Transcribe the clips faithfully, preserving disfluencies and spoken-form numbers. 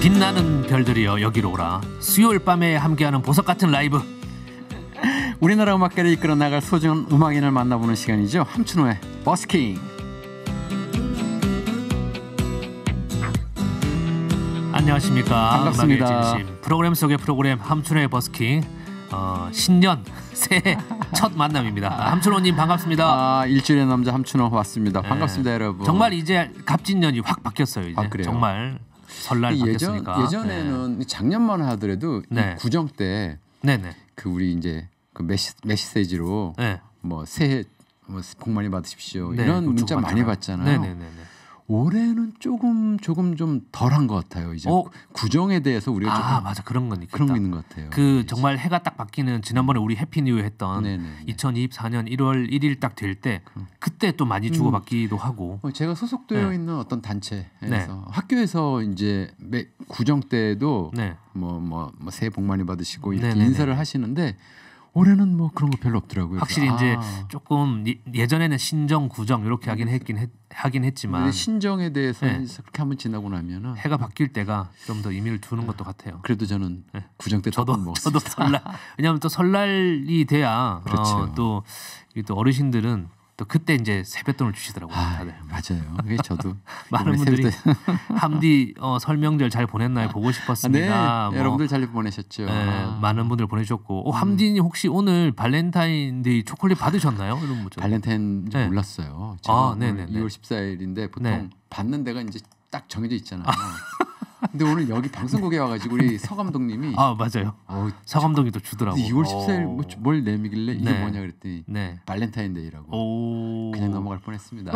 빛나는 별들이여 여기로 오라. 수요일 밤에 함께하는 보석같은 라이브. 우리나라 음악계를 이끌어 나갈 소중한 음악인을 만나보는 시간이죠. 함춘호의 버스킹. 안녕하십니까. 반갑습니다. 프로그램 속의 프로그램 함춘호의 버스킹. 어, 신년 새해 첫 만남입니다. 아, 함춘호님 반갑습니다. 아, 일주일의 남자 함춘호 왔습니다. 반갑습니다. 네. 여러분. 정말 이제 갑진년이 확 바뀌었어요. 이제. 아, 그래요? 정말. 설날 예전, 바뀌었으니까. 예전에는 네. 작년만 하더라도 네. 구정 때 그 우리 이제 그 메시, 메시지로 네. 뭐 새해 뭐 복 많이 받으십시오 네. 이런 문자 받잖아요. 많이 받잖아요. 네네네네. 올해는 조금 조금 좀 덜한 것 같아요. 이제 어? 구정에 대해서 우리가 아, 조금 맞아 그런 건 있겠다. 그런 게 있는 것 같아요. 그 이제. 정말 해가 딱 바뀌는 지난번에 우리 해피뉴 했던 네네네. 이천이십사 년 일월 일일 딱 될 때 그때 또 많이 주고받기도 음. 하고. 제가 소속되어 네. 있는 어떤 단체에서 네. 학교에서 이제 매, 구정 때도 뭐 뭐 네. 뭐, 뭐 새해 복 많이 받으시고 이렇게 네네네. 인사를 하시는데. 올해는 뭐 그런 거 별로 없더라고요. 확실히 아. 이제 조금 예전에는 신정, 구정 이렇게 하긴 했긴 했, 하긴 했지만 신정에 대해서는 네. 그렇게 한번 지나고 나면은 해가 바뀔 때가 좀 더 의미를 두는 네. 것도 같아요. 그래도 저는 네. 구정 때 저도 저도 설날 왜냐하면 또 설날이 돼야 어, 또, 또 어르신들은 또 그때 이제 세뱃돈을 주시더라고요. 아, 다들. 맞아요. 그게 저도 많은 분들이 함디 어, 설명절 잘 보냈나요? 보고 싶었습니다. 아, 네. 뭐, 여러분들 잘 보내셨죠? 네, 아. 많은 분들 보내셨고 어, 함디님 혹시 오늘 발렌타인데이 초콜릿 받으셨나요? 이런 뭐 발렌타인인지 네. 몰랐어요. 제가 아, 이월 십사일인데 보통 네. 받는 데가 이제 딱 정해져 있잖아요. 아. 근데 오늘 여기 방송국에 와가지고 우리 서 감독님이 아 맞아요. 어, 서 감독이 또 주더라고. 이월 십사일 뭐, 뭘 내미길래 이게 네. 뭐냐 그랬더니 네. 발렌타인데이라고. 오. 그냥 넘어갈 뻔했습니다.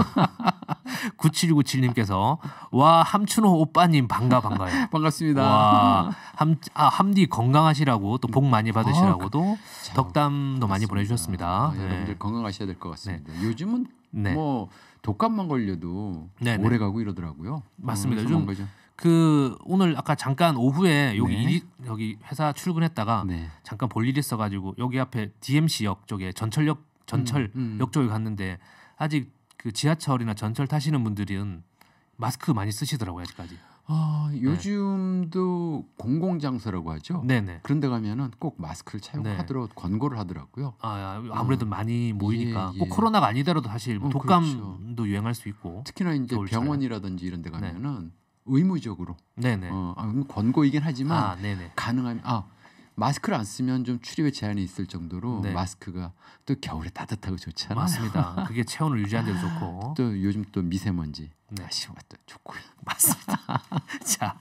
구칠구칠님께서 와 함춘호 오빠님 반가 반가요. 반갑습니다. 와 함 아, 함디 건강하시라고 또 복 많이 받으시라고도 아, 덕담도 많이 보내주셨습니다. 아, 네. 여러분들 건강하셔야 될 것 같습니다. 네. 요즘은 네. 뭐 독감만 걸려도 네네. 오래 가고 이러더라고요. 맞습니다. 음, 요즘 거죠. 그 오늘 아까 잠깐 오후에 여기 네. 일이, 여기 회사 출근했다가 네. 잠깐 볼 일이 있어가지고 여기 앞에 디엠씨역 쪽에 전철역 전철역 음, 음. 쪽에 갔는데 아직 그 지하철이나 전철 타시는 분들은 마스크 많이 쓰시더라고요 아직까지. 아 요즘도 네. 공공장소라고 하죠. 네네. 그런데 가면은 꼭 마스크를 착용하도록 네. 권고를 하더라고요. 아 아무래도 어. 많이 모이니까 예, 예. 꼭 코로나가 아니더라도 사실 어, 독감도 그렇죠. 유행할 수 있고. 특히나 이제 병원이라든지 이런데 가면은. 네. 의무적으로 네네. 어, 권고이긴 하지만 아, 가능하면 아, 마스크를 안 쓰면 좀 출입에 제한이 있을 정도로 네. 마스크가 또 겨울에 따뜻하고 좋잖아요. 맞습니다. 그게 체온을 유지하는 데도 좋고 또 요즘 또 미세먼지 네. 다시 왔다 좋고요. 맞습니다. 자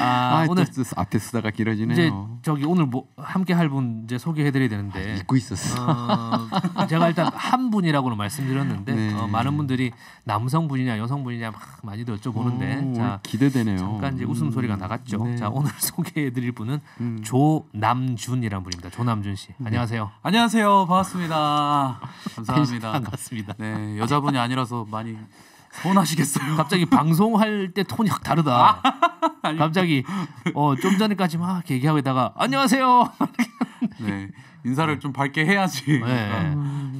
아, 아, 오늘 또, 또 앞에 쓰다가 길어지네요. 이제 저기 오늘 뭐 함께 할 분 이제 소개해드려야 되는데 아, 잊고 있었어. 어, 제가 일단 한 분이라고는 말씀드렸는데 네. 어, 많은 분들이 남성분이냐 여성분이냐 막 많이들 여쭤보는데 오, 자, 기대되네요. 잠깐 이제 웃음 소리가 음, 나갔죠. 네. 자 오늘 소개해드릴 분은 음. 조남준이라는 분입니다. 조남준 씨 음. 안녕하세요. 안녕하세요. 반갑습니다. 감사합니다. 반갑습니다. 네 여자분이 아니라서 많이. 서운하시겠어요. 갑자기 방송할 때 톤이 확 다르다. 아, 갑자기 어, 좀 전에까지 막 얘기하고 있다가 안녕하세요. 네, 인사를 좀 밝게 해야지. 네.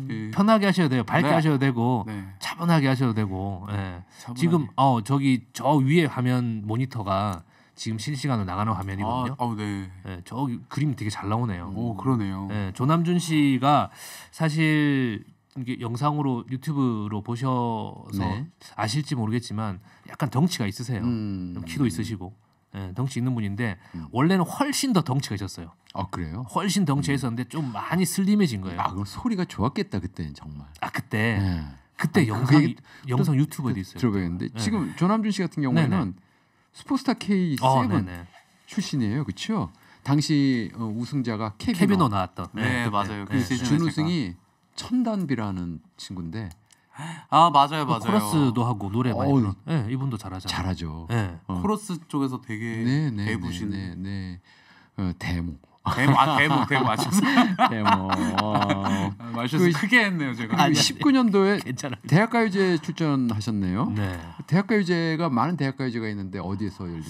네. 편하게 하셔야 돼요. 밝게 네. 하셔도 되고 네. 차분하게 하셔도 되고. 네. 차분하게. 지금 어, 저기 저 위에 화면 모니터가 지금 실시간으로 나가는 화면이거든요. 아, 아, 네. 네, 저 그림이 되게 잘 나오네요. 오, 그러네요. 네, 조남준 씨가 사실 이게 영상으로 유튜브로 보셔서 네. 아실지 모르겠지만 약간 덩치가 있으세요. 음, 좀 키도 음. 있으시고 네, 덩치 있는 분인데 음. 원래는 훨씬 더 덩치가 있었어요. 아 그래요? 훨씬 덩치가 음. 있었는데 좀 많이 슬림해진 거예요. 아 그럼 소리가 좋았겠다 그때는 정말. 아 그때 네. 그때 아, 영상 이, 영상 유튜브에도 있어요. 들어봤는데 네. 지금 조남준 씨 같은 경우에는 네네. 스포스타 K 세븐 어, 출신이에요, 그렇죠? 당시 어, 우승자가 케비노, 케비노 나왔던. 네, 네 맞아요. 그 네. 준우승이 천단비라는 친구인데 아 맞아요 맞아요 코러스도 하고 노래 많이 어, 네, 이분도 잘하잖아요. 잘하죠. 네. 어. 코러스 쪽에서 되게 네네 대부신 네네 네. 어, 데모 데모 아 데모 데모 맞았어 데모 말씀 그, 크게 했네요 제가. 아니, 십구 년도에 괜찮아요. 대학가요제 출전하셨네요. 네 대학가요제가 많은 대학가요제가 있는데 어디에서 열린?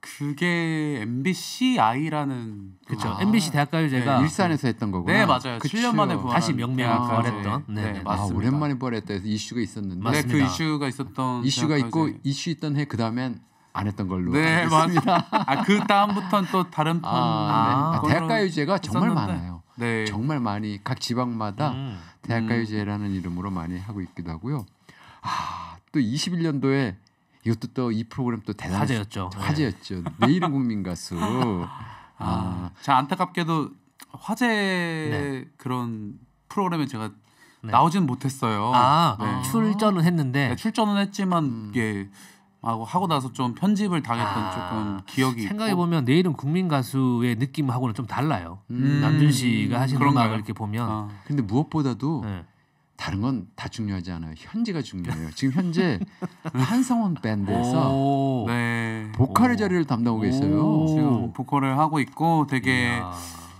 그 그게 엠비씨 아이라는 그렇죠. 아, 엠비씨 대학가요제가 네, 일산에서 했던 거구나. 네, 맞아요. 그쵸. 칠 년 만에 부활한 다시 명명을 부활했던. 네, 네, 네, 맞습니다. 아, 오랜만에 부활했다 해서 이슈가 있었는데. 맞습니다. 네, 그 이슈가 있었던 이슈가 있고 이슈 있던 해 그다음엔 안 했던 걸로. 네, 맞습니다. 아, 그 다음부터는 또 다른 편. 아, 네. 아, 대학가요제가 정말 있었는데. 많아요. 네. 정말 많이 각 지방마다 음. 대학가요제라는 음. 이름으로 많이 하고 있기도 하고요. 아, 또 이십일 년도에 이것도 또 이 프로그램 또 대단한 화제였죠. 화제였죠. 네. 내일은 국민 가수. 아, 자, 안타깝게도 화제 네. 그런 프로그램에 제가 네. 나오진 못했어요. 아, 네. 출전은 했는데 네, 출전은 했지만 음. 이게 하고 나서 좀 편집을 당했던 아, 조금 기억이 생각해 보면 내일은 국민 가수의 느낌하고는 좀 달라요. 음, 남준 씨가 하신 음악을 이렇게 보면. 아. 근데 무엇보다도. 네. 다른 건 다 중요하지 않아요. 현재가 중요해요. 지금 현재 한상원 밴드에서 네. 보컬의 자리를 담당하고 계세요. 지금 보컬을 하고 있고 되게 이야.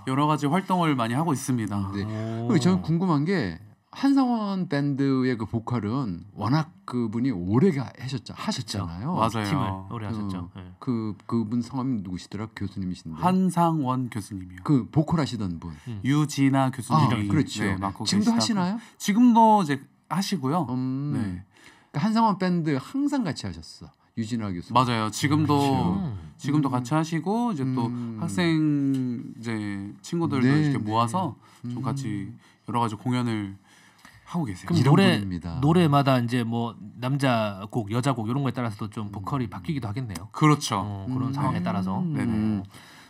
여러 가지 활동을 많이 하고 있습니다. 네. 저는 궁금한 게 한상원 밴드의 그 보컬은 워낙 그분이 오래 하셨자, 하셨잖아요. 맞아요. 팀을 오래 하셨죠. 어, 네. 그 그분 성함이 누구시더라? 교수님이신데. 한상원 교수님이요. 그 보컬 하시던 분. 음. 유진아 교수님. 아, 그렇죠. 네, 지금도 계시다고. 하시나요? 지금도 이제 하시고요. 음, 네. 그러니까 한상원 밴드 항상 같이 하셨어. 유진아 교수. 맞아요. 지금도 음. 지금도 같이 하시고 이제 음. 또 학생 이제 친구들도 네, 이렇게 모아서 네. 좀 같이 여러 가지 공연을 하고 계세요. 그럼 노래 분입니다. 노래마다 이제 뭐 남자 곡, 여자 곡 이런 거에 따라서도 좀 보컬이 음. 바뀌기도 하겠네요. 그렇죠. 어, 그런 음. 상황에 따라서. 음. 네네. 음.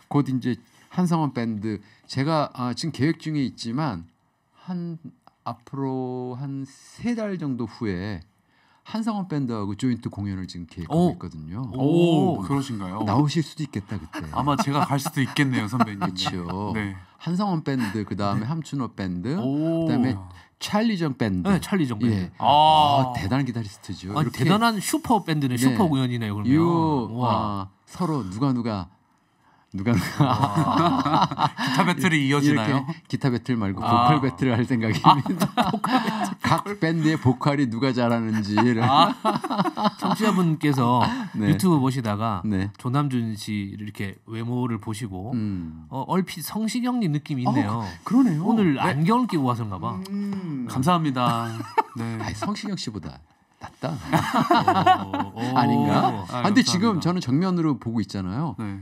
곧 이제 한상원 밴드 제가 아, 지금 계획 중에 있지만 한 앞으로 한 세 달 정도 후에 한상원 밴드하고 조인트 공연을 지금 계획하고 오. 있거든요. 오, 오, 그러신가요? 나오실 수도 있겠다 그때. 아마 제가 갈 수도 있겠네요, 선배님. 그렇죠. 네. 한상원 밴드, 그 다음에 네. 함춘호 밴드, 그 다음에 찰리정 밴드. 네, 찰리정 밴드. 예. 아, 아, 대단한 기타리스트죠. 아니, 대단한 슈퍼 밴드는 네. 슈퍼 공연이네요, 그러면. 요, 와, 아, 서로 누가 누가 누가 누가 기타 배틀이 이어지나요? 기타 배틀 말고 보컬 아. 배틀을 할 생각입니다. 아, 보컬 배틀. 각 밴드의 보컬이 누가 잘하는지를 아. 청취자분께서 네. 유튜브 보시다가 네. 조남준 씨 이렇게 외모를 보시고 음. 어, 얼핏 성시경님 느낌이 있네요. 어, 그러네요. 오늘 네. 안경을 끼고 와서인가 봐. 음. 감사합니다. 네. 아니, 성시경 씨보다 낫다. 오, 오. 아닌가? 아, 근데 지금 저는 정면으로 보고 있잖아요. 네.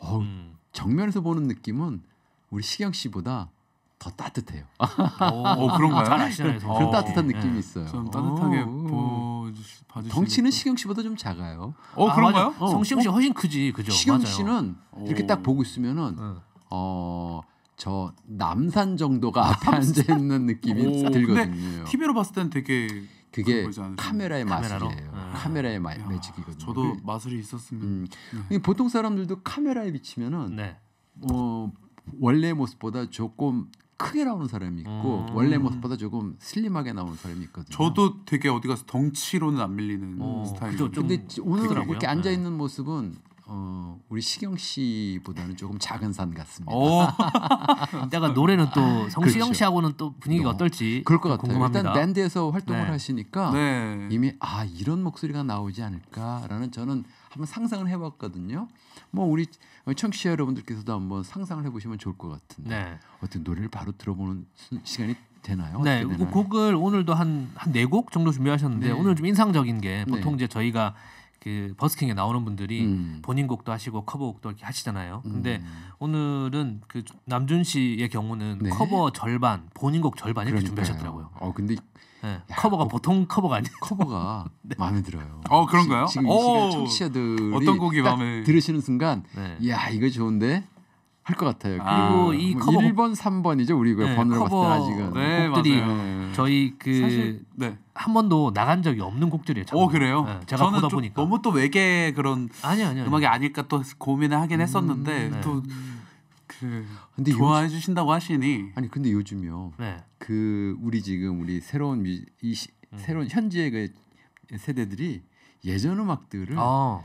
어, 음. 정면에서 보는 느낌은 우리 시경 씨보다 더 따뜻해요. 오, 그런가요? 잘 아시나요? 그런 따뜻한 느낌이 네. 있어요. 좀 따뜻하게 봐주시는. 덩치는 시경 씨보다 좀 작아요. 어, 아, 그런가요? 어. 성시경 씨 훨씬 크지, 그죠? 시경 맞아요. 씨는 오. 이렇게 딱 보고 있으면은 네. 어. 저 남산 정도가 앞에 앉아 있는 느낌이 오, 들거든요. 티비로 봤을 땐 되게 그게 카메라의 마술이에요. 아. 카메라의 마, 매직이거든요. 저도 마술이 있었습니다. 음. 네. 보통 사람들도 카메라에 비치면은 네. 어, 원래 모습보다 조금 크게 나오는 사람이 있고 음. 원래 모습보다 조금 슬림하게 나오는 사람이 있거든요. 저도 되게 어디 가서 덩치로는 안 밀리는 어, 스타일이에요. 근데 오늘 그더라고요. 이렇게 앉아 있는 모습은 어, 우리 시경 씨보다는 조금 작은 산 같습니다. 이따가 노래는 또 성시경 그렇죠. 씨하고는 또 분위기가 어, 어떨지 그럴 것 같아요. 궁금합니다. 일단 밴드에서 활동을 네. 하시니까 네. 이미 아 이런 목소리가 나오지 않을까라는 저는 한번 상상을 해봤거든요. 뭐 우리 청취자 여러분들께서도 한번 상상을 해보시면 좋을 것 같은데 네. 어떤 노래를 바로 들어보는 시간이 되나요? 네, 되나요? 곡을 오늘도 한 한 네 곡 정도 준비하셨는데 네. 오늘 좀 인상적인 게 보통 네. 이제 저희가 그 버스킹에 나오는 분들이 음. 본인 곡도 하시고 커버곡도 이렇게 하시잖아요. 근데 음. 오늘은 그 남준 씨의 경우는 네. 커버 절반, 본인 곡 절반 이렇게 그러니까요. 준비하셨더라고요. 어 근데 네. 야, 커버가 어, 보통 커버가 아니에요. 커버가 네. 마음에 들어요. 어 그런가요? 지금 이 시간 청취자들이 어떤 곡이 마음에 들으시는 순간, 네. 이야 이거 좋은데 할 것 같아요. 그리고 아, 이 뭐 커버 일 번, 삼 번이죠 우리 네, 번호를 봤을 때나 지금 네, 곡들이 맞아요. 저희 그 사실 네. 한 번도 나간 적이 없는 곡들이에요. 오 그래요? 네, 제가 저는 보다 보니까 너무 또 외계 그런 아니, 아니, 아니. 음악이 아닐까 또 고민을 하긴 음, 했었는데 네. 또 그 근데 좋아해 요즘, 주신다고 하시니 아니 근데 요즘요 네. 그 우리 지금 우리 새로운 뮤지, 이 시, 음. 새로운 현지의 그 세대들이 예전 음악들을 아.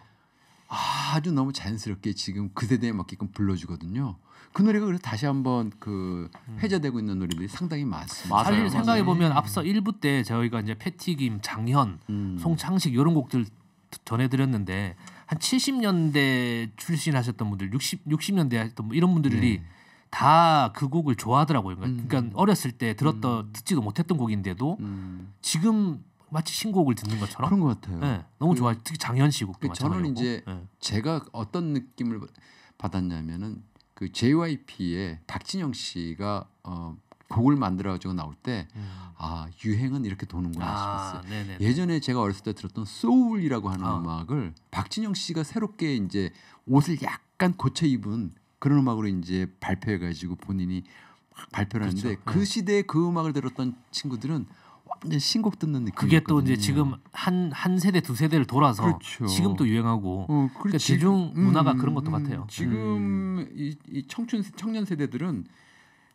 아주 너무 자연스럽게 지금 그 세대에 맞게끔 불러주거든요. 그 노래가 그래서 다시 한번 그 회자되고 있는 노래들이 상당히 많습니다. 사실 생각해 보면 앞서 일 부 때 저희가 이제 패티김, 장현, 음. 송창식 이런 곡들 전해드렸는데 한 칠십 년대 출신하셨던 분들, 육십, 육십 년대 하셨던 이런 분들이 네. 다 그 곡을 좋아하더라고요. 그러니까 음. 어렸을 때 들었던 음. 듣지도 못했던 곡인데도 음. 지금 마치 신곡을 듣는 것처럼 그런 것 같아요. 네, 너무 그, 좋아요. 특히 장현 씨 곡도 마찬가지고. 저는 이제 네. 제가 어떤 느낌을 받았냐면은 그 제이와이피의 박진영 씨가 어, 곡을 만들어가지고 나올 때 아 음. 유행은 이렇게 도는구나 아, 싶었어요. 네네네. 예전에 제가 어렸을 때 들었던 소울이라고 하는 어. 음악을 박진영 씨가 새롭게 이제 옷을 약간 고쳐 입은 그런 음악으로 이제 발표해가지고 본인이 발표를 그렇죠. 하는데 그 네. 시대에 그 음악을 들었던 친구들은 완전 신곡 듣는 느낌. 그게 또 이제 지금 한 한 세대 두 세대를 돌아서 그렇죠. 지금 또 유행하고. 어, 그러니까 대중 문화가 음, 그런 것도 음, 같아요. 지금 음. 이, 이 청춘 청년 세대들은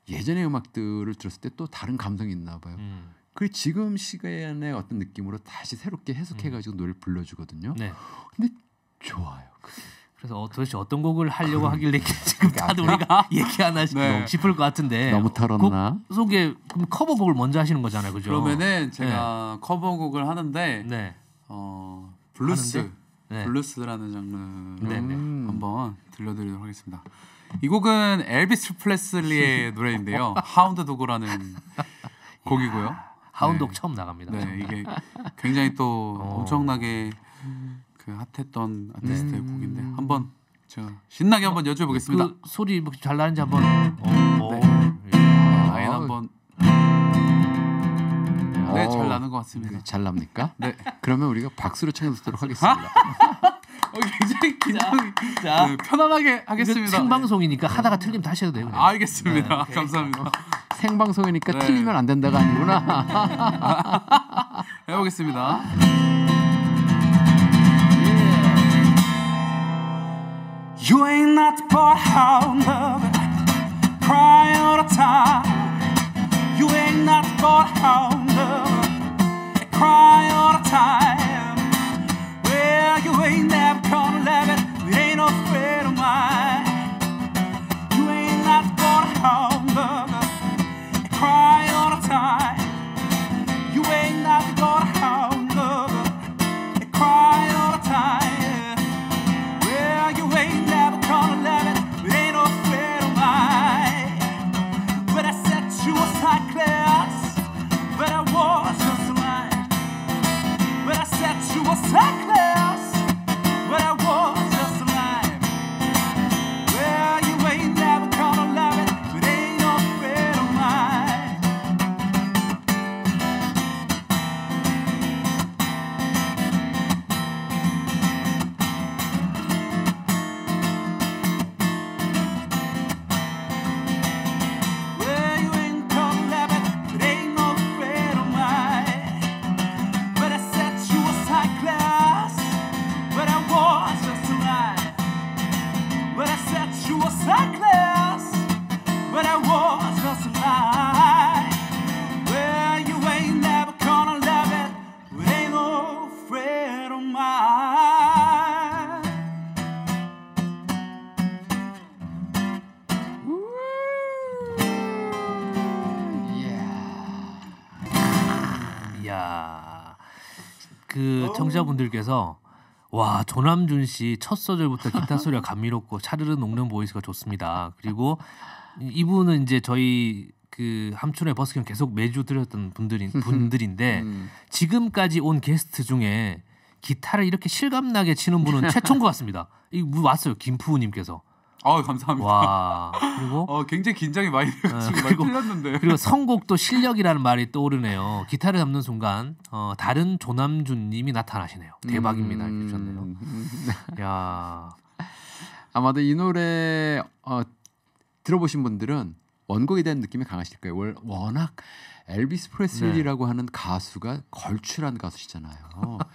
예전의 음악들을 들었을 때 또 다른 감성이 있나 봐요. 음. 그 지금 시간의 어떤 느낌으로 다시 새롭게 해석해가지고 음. 노래를 불러주거든요. 네. 근데 좋아요. 그게. 그래서 어, 도대체 어떤 곡을 하려고 그럼, 하길래 지금 다들 우리가 얘기 하나 네. 싶을 것 같은데 너무 털었나? 곡 속에 그럼 커버곡을 먼저 하시는 거잖아요, 그죠? 그러면은 제가 네. 커버곡을 하는데 네. 어, 블루스, 네. 블루스라는 장르를 네, 네. 한번 들려드리도록 하겠습니다. 이 곡은 엘비스 플레슬리의 노래인데요, 하운드 도그라는 곡이고요. 하운드 도그 네. 처음 나갑니다. 네, 이게 굉장히 또 어. 엄청나게. 그 핫했던 아티스트의 네. 곡인데 한번 제가 신나게 한번 여쭤보겠습니다. 그 소리 뭐 잘 나는지 한번 어, 네. 라인 한번 네, 잘 나는 것 같습니다. 네, 잘 납니까? 네. 그러면 우리가 박수로 청해 듣도록 하겠습니다. 어, 굉장히 긴장 자, 네, 편안하게 하겠습니다. 생방송이니까 네. 하다가 틀리면 다시 해도 돼요. 아, 알겠습니다. 네, 감사합니다. 생방송이니까 네. 틀리면 안 된다가 아니구나. 해보겠습니다. You ain't nothing but a hound dog, crying all the time. You ain't nothing but a hound dog, crying all the time. Well, you ain't never gonna let it, it ain't no friend of mine. You ain't nothing but a hound dog, crying all the time. You ain't nothing but a hound dog, crying all the time. Gonna love it, it ain't no friend of mine. But I said you was high class, but I was just mine. But I said you was high class, but I was just mine. Well, you ain't never gonna love it, it ain't no friend of mine. 그 청자분들께서 와 조남준 씨 첫 소절부터 기타 소리가 감미롭고 차르르 녹는 보이스가 좋습니다. 그리고 이분은 이제 저희 그 함춘호의 버스킹 계속 매주 들었던 분들인 분들인데 음. 지금까지 온 게스트 중에 기타를 이렇게 실감나게 치는 분은 최초인 것 같습니다. 이 왔어요 김푸우님께서. 아 감사합니다. 와, 그리고 어, 굉장히 긴장이 많이 돼서 네, 그리고, 틀렸는데. 그리고 선곡도 실력이라는 말이 떠오르네요. 기타를 잡는 순간 어, 다른 조남준님이 나타나시네요. 대박입니다. 음... 해주셨네요. 음... 야 아마도 이 노래 어, 들어보신 분들은 원곡에 대한 느낌이 강하실 거예요. 월, 워낙 엘비스 프레슬리라고 네. 하는 가수가 걸출한 가수시잖아요.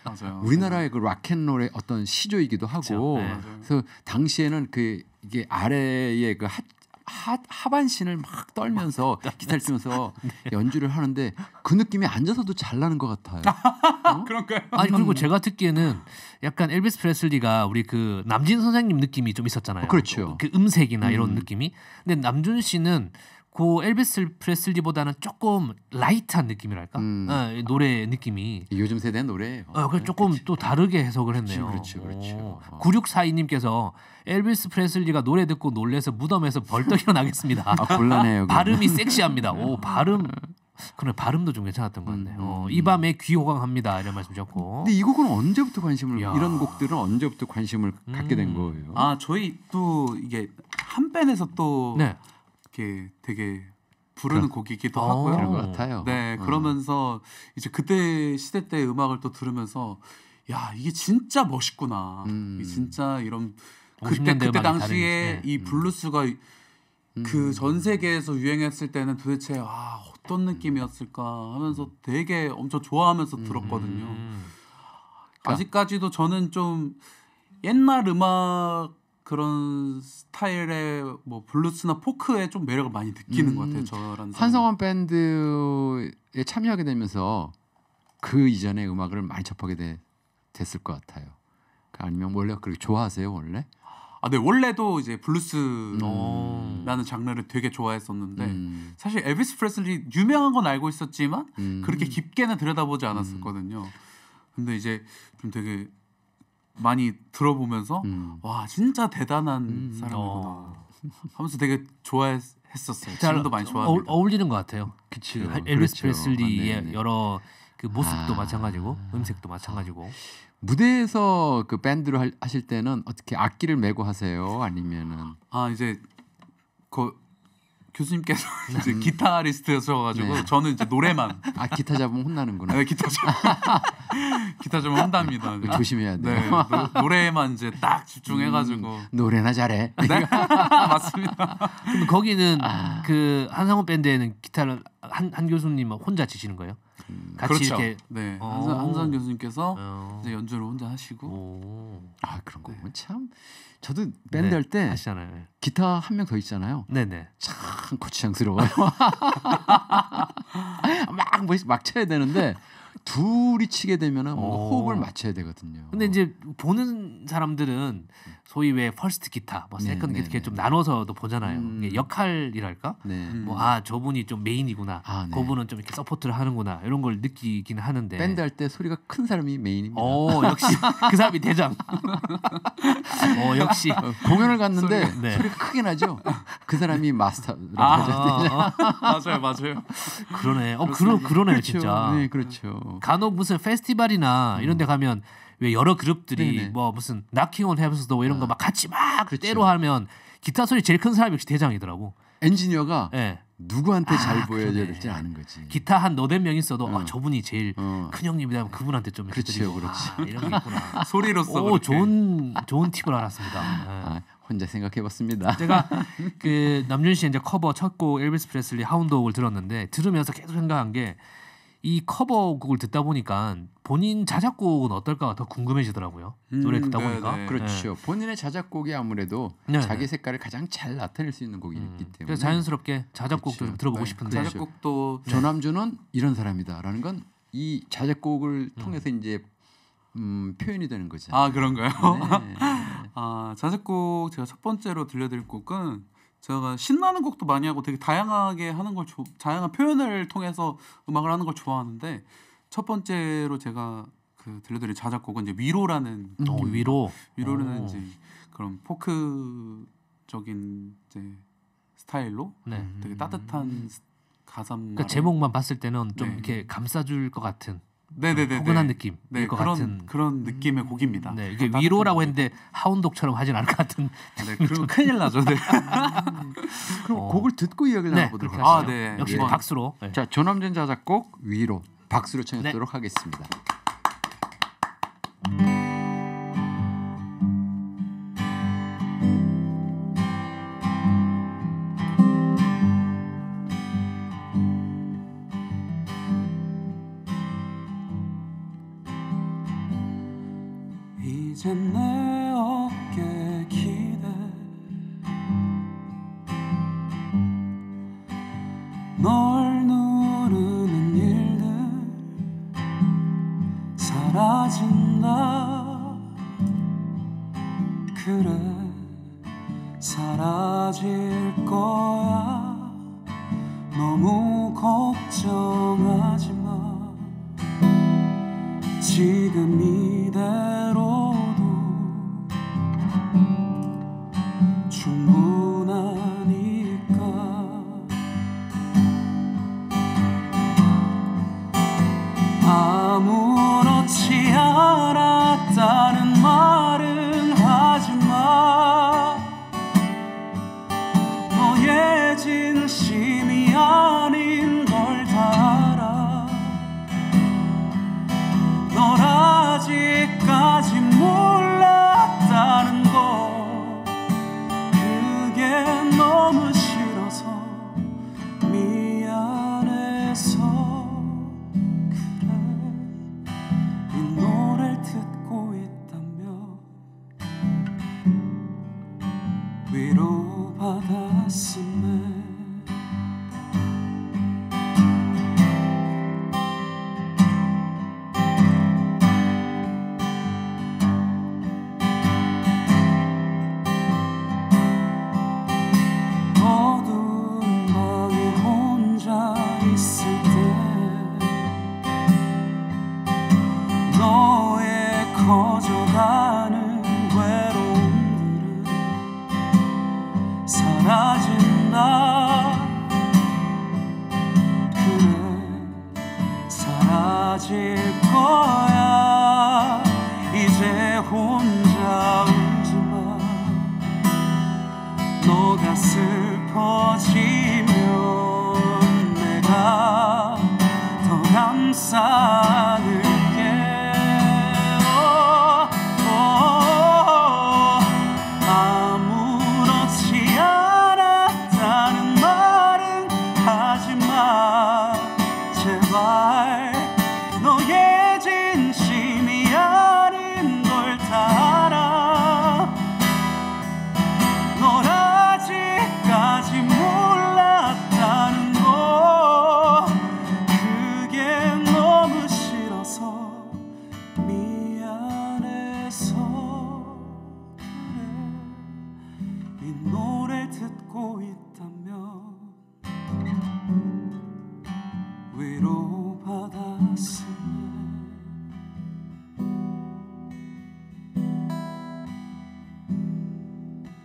맞아요. 우리나라의 그 락앤롤의 어떤 시조이기도 하고. 네. 그래서 당시에는 그 이게 아래의 그 하, 하, 하반신을 막 떨면서 기타를 치면서 네. 연주를 하는데 그 느낌이 앉아서도 잘 나는 것 같아요. 어? 그런가요? 아니 그리고 제가 듣기에는 약간 엘비스 프레슬리가 우리 그 남진 선생님 느낌이 좀 있었잖아요. 어, 그렇죠. 그 음색이나 음. 이런 느낌이. 근데 남준 씨는 그 엘비스 프레슬리보다는 조금 라이트한 느낌이랄까? 음. 어, 노래 느낌이 요즘 세대는 노래예요. 어, 그래서 조금 그치. 또 다르게 해석을 했네요. 그렇죠, 그렇죠. 어. 구육사이님께서 엘비스 프레슬리가 노래 듣고 놀래서 무덤에서 벌떡 일어나겠습니다. 아, 곤란해요. 발음이 섹시합니다. 오, 발음. 그래, 발음도 좀 괜찮았던 것 같네요. 음, 어, 이 밤에 귀 호강합니다. 이런 말씀 주셨고. 근데 이 곡은 언제부터 관심을 야. 이런 곡들은 언제부터 관심을 음. 갖게 된 거예요? 아, 저희 또 이게 한 밴에서 또 네. 이렇게 되게 부르는 그런, 곡이기도 어, 하고요. 그런 것 같아요. 네, 그러면서 음. 이제 그때 시대 때 음악을 또 들으면서 야, 이게 진짜 멋있구나. 음. 이게 진짜 이런 그때 그때 당시에 다른, 이 블루스가 음. 그 전 세계에서 유행했을 때는 도대체 아, 어떤 느낌이었을까 하면서 되게 엄청 좋아하면서 들었거든요. 음. 아직까지도 저는 좀 옛날 음악 그런 스타일의 뭐 블루스나 포크에 좀 매력을 많이 느끼는 음. 것 같아요. 저라는 한상원 밴드에 참여하게 되면서 그 이전의 음악을 많이 접하게 되, 됐을 것 같아요. 아니면 원래 그렇게 좋아하세요 원래? 아, 네, 원래도 이제 블루스라는 음. 장르를 되게 좋아했었는데 음. 사실 엘비스 프레슬리 유명한 건 알고 있었지만 음. 그렇게 깊게는 들여다보지 않았었거든요. 음. 근데 이제 좀 되게 많이 들어보면서 음. 와, 진짜 대단한 음. 사람이구나 하면서 되게 좋아했었어요. 지금도 많이 좋아합니다. 어, 어울리는 것 같아요. 그치. 엘비스 그렇죠. 프레슬리의 맞네. 여러 그 모습도 아. 마찬가지고 음색도 마찬가지고. 무대에서 그 밴드를 하실 때는 어떻게 악기를 메고 하세요? 아니면은 아, 이제 그 교수님께서 이제 음. 기타리스트여서가지고 네. 저는 이제 노래만. 아, 기타 잡으면 혼나는구나. 네, 기타 잡. 기타 잡으면 혼납니다. 조심해야 돼. 네, 노, 노래만 이제 딱 집중해가지고 음, 노래나 잘해. 네, 맞습니다. 그럼 거기는 아. 그 한상원 밴드에는 기타를 한, 한 교수님 혼자 치시는 거예요? 음, 같이 그렇죠. 이렇게 네, 한상, 한상 교수님께서 어. 이제 연주를 혼자 하시고. 오. 아, 그런 거면 네. 참 저도 밴드 네. 할 때 하시잖아요. 기타 한 명 더 있잖아요. 네네. 참 거추장스러워요. 막 막 쳐야 되는데 둘이 치게 되면은 뭔가 호흡을 맞춰야 되거든요. 근데 이제 보는 사람들은 소위 왜 퍼스트 기타, 뭐 세컨드 기타 이렇게 좀 나눠서도 보잖아요. 음. 역할이랄까? 네. 뭐 아, 저분이 좀 메인이구나. 아, 네. 그분은 좀 이렇게 서포트를 하는구나. 이런 걸 느끼긴 하는데. 밴드 할 때 소리가 큰 사람이 메인입니다. 오, 역시 그 사람이 대장. 어, 역시 공연을 갔는데 소리가, 네. 소리가 크게 나죠. 그 사람이 마스터라고 하죠. 아, 맞아요, 맞아요. 그러네. 어, 그러, 그러네요, 그렇죠. 진짜. 네, 그렇죠. 간혹 무슨 페스티벌이나 음. 이런 데 가면 왜 여러 그룹들이 네네. 뭐 무슨 Knocking on Heaven's Door 이런 아. 거 막 같이 막 그렇죠. 때로 하면 기타 소리 제일 큰 사람이 역시 대장이더라고. 엔지니어가 네. 누구한테 아, 잘 보여줘야 되지 않은 거지. 기타 한 너댓 명 있어도 어. 아, 저분이 제일 어. 큰 형님이다. 그분한테 좀 그렇죠, 그렇지. 아, 이런 게 있구나. 소리로써. 오, 좋은 좋은 팁을 알았습니다. 네. 아, 혼자 생각해봤습니다. 제가 그 남준 씨 이제 커버 첫 곡 엘비스 프레슬리 Hound Dog을 들었는데 들으면서 계속 생각한 게. 이 커버곡을 듣다 보니까 본인 자작곡은 어떨까 더 궁금해지더라고요. 음, 노래 듣다 네네. 보니까. 그렇죠. 네. 본인의 자작곡이 아무래도 네네. 자기 색깔을 가장 잘 나타낼 수 있는 곡이 음, 있기 때문에. 그래서 자연스럽게 자작곡도 그렇죠. 좀 들어보고 네. 싶은데. 자작곡도 네. 조남준은 이런 사람이다라는 건 이 자작곡을 음. 통해서 이제 음, 표현이 되는 거죠. 아, 그런가요? 네. 아, 자작곡 제가 첫 번째로 들려드릴 곡은 제가 신나는 곡도 많이 하고 되게 다양하게 하는 걸 조, 다양한 표현을 통해서 음악을 하는 걸 좋아하는데 첫 번째로 제가 그 들려드릴 자작곡은 이제 위로라는 음, 어, 위로 위로라는 이제 그런 포크적인 이제 스타일로 네. 되게 따뜻한 음. 가사 그러니까 제목만 봤을 때는 좀 네. 이렇게 감싸줄 것 같은. 네네네. 포근한 느낌일 네, 것 그런, 같은 그런 느낌의 곡입니다. 네, 이게 위로라고 했는데 하운독처럼 하진 않을 것 같은. 네, 그럼 큰일 나죠. 네. 그럼 어. 곡을 듣고 이야기를 네, 해보도록 하죠. 아, 네. 역시 네. 박수로. 네. 자, 조남준 자작곡 위로 박수로 청해보도록 네. 하겠습니다. 이제 내 어깨에 기대 널 누르는 일들 사라진다. 그래, 사라질 거야. 지금 이대로도 충분하니까. 아무렇지 않았다는 말은 하지마. 너의 진심이 아닌 걸 다 알아. 널 아직까지 몰랐다는 거, 그게 너무 싫어서 미안해서 그래. 이 노래를 듣고 있다면 위로받았으면.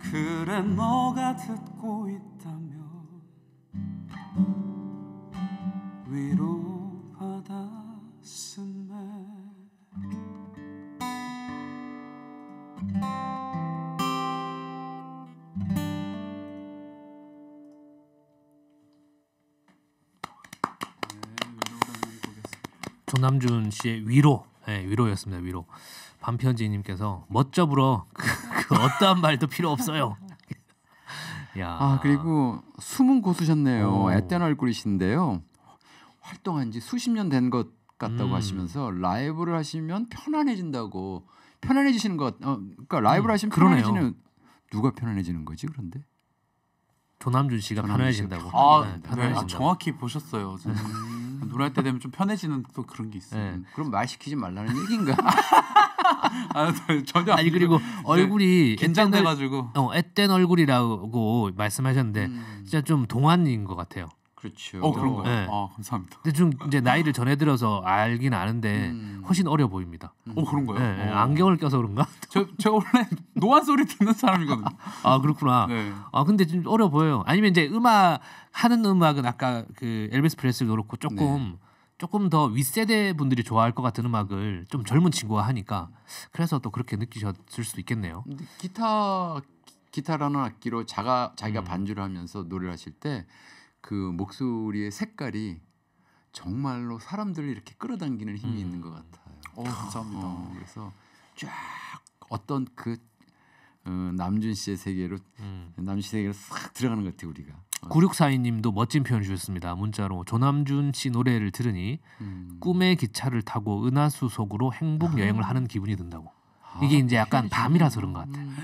그래 너가 듣고 있다면 위로받았음에. 조남준 씨의 위로, 네, 위로였습니다. 위로. 반편지님께서 멋져 불어. 그 어떠한 말도 필요 없어요. 야. 아, 그리고 숨은 고수셨네요. 앳된 얼굴이신데요. 활동한 지 수십 년 된 것 같다고 음. 하시면서 라이브를 하시면 편안해진다고. 편안해지시는 것. 어, 그러니까 라이브를 음, 하시면 그러네요. 편안해지는. 누가 편안해지는 거지 그런데? 조남준 씨가 편안해진다고. 아, 네, 편안해진다고. 아, 정확히 보셨어요. 노래할 때 되면 좀 편해지는 또 그런 게 있어요. 네. 그럼 말 시키지 말라는 얘기인가? 아, 전혀. 아니 그리고 얼굴이 긴장돼가지고 어, 앳된 얼굴이라고 말씀하셨는데 음. 진짜 좀 동안인 것 같아요. 그렇죠. 어, 그런가요? 네. 아, 감사합니다. 근데 좀 이제 나이를 전해 들어서 알긴 아는데 음. 훨씬 어려 보입니다. 음. 어, 그런가요? 네, 어. 안경을 껴서 그런가? 저 제가 원래 노안 소리 듣는 사람이거든요. 아, 그렇구나. 네. 아, 근데 좀 어려 보여요. 아니면 이제 음악 하는 음악은 아까 그 엘비스 프레슬리도 그렇고 조금 네. 조금 더 윗세대 분들이 좋아할 것 같은 음악을 좀 젊은 친구가 하니까 그래서 또 그렇게 느끼셨을 수도 있겠네요. 근데 기타 기타라는 악기로 자가 자기가 음. 반주를 하면서 노래를 하실 때 그 목소리의 색깔이 정말로 사람들을 이렇게 끌어당기는 힘이 음. 있는 것 같아요. 어, 감사합니다. 어, 그래서 쫙 어떤 그 어, 남준 씨의 세계로 음. 남준 씨 세계로 싹 들어가는 것 같아요. 우리가. 구육사이님도 멋진 표현 주셨습니다. 문자로 조남준 씨 노래를 들으니 음. 꿈의 기차를 타고 은하수 속으로 행복 여행을 하는 기분이 든다고. 아, 이게 이제 약간 편의점. 밤이라서 그런 것 같아요. 음.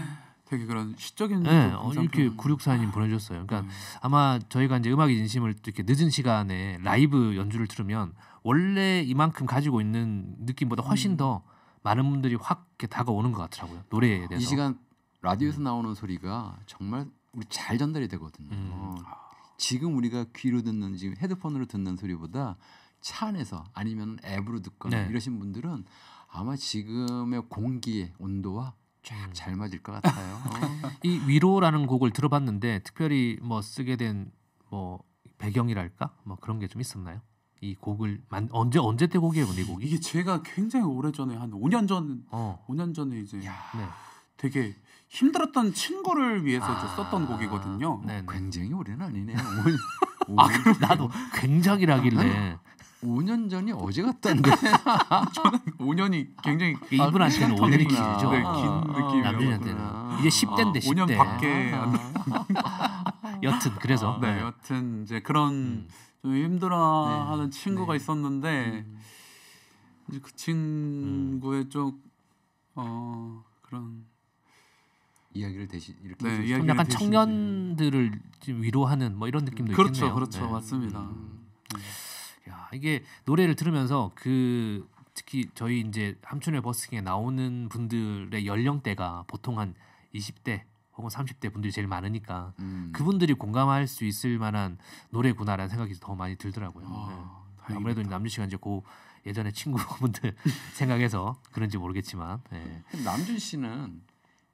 되게 그런 시적인 네, 어, 이렇게 구육사님 보내주셨어요. 그러니까 음. 아마 저희가 이제 음악의 진심을 이렇게 늦은 시간에 라이브 연주를 들으면 원래 이만큼 가지고 있는 느낌보다 훨씬 음. 더 많은 분들이 확 이렇게 다가오는 것 같더라고요. 노래에 대해서. 이 시간 라디오에서 음. 나오는 소리가 정말 우리 잘 전달이 되거든요. 음. 어, 지금 우리가 귀로 듣는 지금 헤드폰으로 듣는 소리보다 차 안에서 아니면 앱으로 듣거나 네. 이러신 분들은 아마 지금의 공기의 온도와 쫙 잘 맞을 것 같아요. 어. 이 위로라는 곡을 들어봤는데 특별히 뭐 쓰게 된 뭐 배경이랄까 뭐 그런 게 좀 있었나요? 이 곡을 만, 언제 언제 때 곡이에요, 이 곡이? 이게 제가 굉장히 오래 전에 한 오 년 전, 어. 오 년 전에 이제 야, 네. 되게 힘들었던 친구를 위해서 아, 썼던 곡이거든요. 네네. 굉장히 오래는 아니네요. 오, 아, 그럼 나도 굉장히라길래. 오 년 전이 어제 같던데. 저는 오 년이 굉장히 아, 이분 아시는 오 년이 길죠. 네, 긴 느낌이에요. 아, 이제 십 대인데 십 대. 오 년 밖에 안 아, 여튼 그래서. 아, 네, 여튼 이제 그런 음. 좀 힘들어하는 네, 친구가 네. 있었는데 음. 이제 그 친구의 좀 어, 그런. 이야기를 대신 이렇게 네, 이야기를 약간 대신 청년들을 지금 위로하는 뭐 이런 느낌도 그렇죠, 있겠네요. 그렇죠, 그렇죠, 네. 맞습니다. 음. 야 이게 노래를 들으면서 그 특히 저희 이제 함춘의 버스킹에 나오는 분들의 연령대가 보통 한 이십 대 혹은 삼십 대 분들이 제일 많으니까 음. 그분들이 공감할 수 있을 만한 노래구나라는 생각이 더 많이 들더라고요. 아, 네. 아무래도 남준 씨가 이제 고 예전에 친구분들 생각해서 그런지 모르겠지만 네. 남준 씨는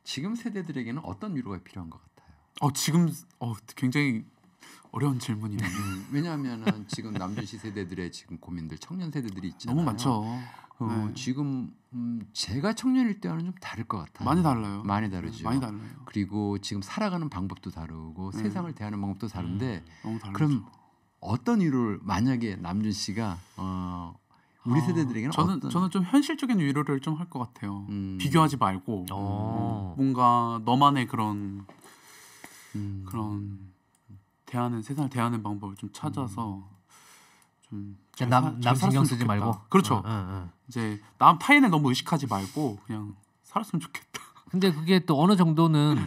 지금 세대들에게는 어떤 위로가 필요한 것 같아요? 어 지금 어 굉장히 어려운 질문이네요. 왜냐하면은 지금 남준 씨 세대들의 지금 고민들 청년 세대들이 있잖아요. 너무 많죠. 어, 네. 지금 음, 제가 청년일 때와는 좀 다를 것 같아요. 많이 달라요. 많이 다르죠. 많이 달라요. 그리고 지금 살아가는 방법도 다르고 네. 세상을 대하는 방법도 다른데 음, 너무 다르죠. 그럼 어떤 위로를 만약에 남준 씨가 어, 우리 아, 세대들에게는 저는 어떤... 저는 좀 현실적인 위로를 좀 할 것 같아요. 음. 비교하지 말고 음, 뭔가 너만의 그런 음. 그런 대하는 세상을 대하는 방법을 좀 찾아서 음. 좀 남 남 신경 쓰지 좋겠다. 말고 그렇죠. 어, 어, 어. 이제 남 타인을 너무 의식하지 말고 그냥 살았으면 좋겠다. 근데 그게 또 어느 정도는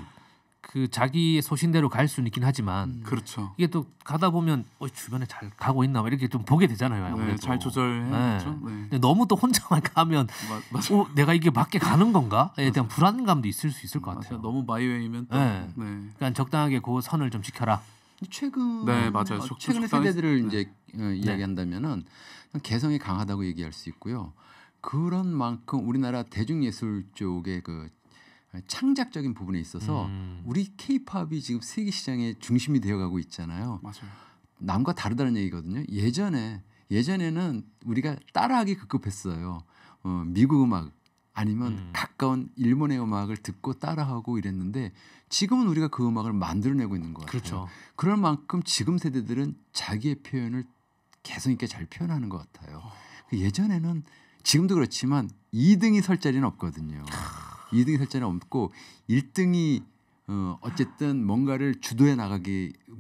그 자기의 소신대로 갈 수는 있긴 하지만 음. 그렇죠. 이게 또 가다 보면 어, 주변에 잘 가고 있나 이렇게 좀 보게 되잖아요. 네, 잘 조절해야죠. 네. 네. 근데 너무 또 혼자만 가면 마, 어, 내가 이게 맞게 가는 건가에 대한 불안감도 있을 수 있을 것 같아요. 맞아요. 너무 마이웨이면 또 네. 네. 그러니까 적당하게 그 선을 좀 지켜라. 최근 네, 맞아요. 어, 최근의 세대들을 네. 이제 어, 이야기한다면은 개성이 강하다고 얘기할 수 있고요. 그런 만큼 우리나라 대중예술 쪽의 그 창작적인 부분에 있어서 음. 우리 케이팝이 지금 세계 시장의 중심이 되어가고 있잖아요. 맞아요. 남과 다르다는 얘기거든요. 예전에 예전에는 우리가 따라하기 급급했어요. 어, 미국 음악 아니면 음. 가까운 일본의 음악을 듣고 따라하고 이랬는데 지금은 우리가 그 음악을 만들어내고 있는 것 같아요. 그렇죠. 그럴 만큼 지금 세대들은 자기의 표현을 개성 있게 잘 표현하는 것 같아요. 어. 예전에는 지금도 그렇지만 이 등이 설 자리는 없거든요. 이 등이 설 자리는 없고 일 등이 어 어쨌든 뭔가를 주도해 나가고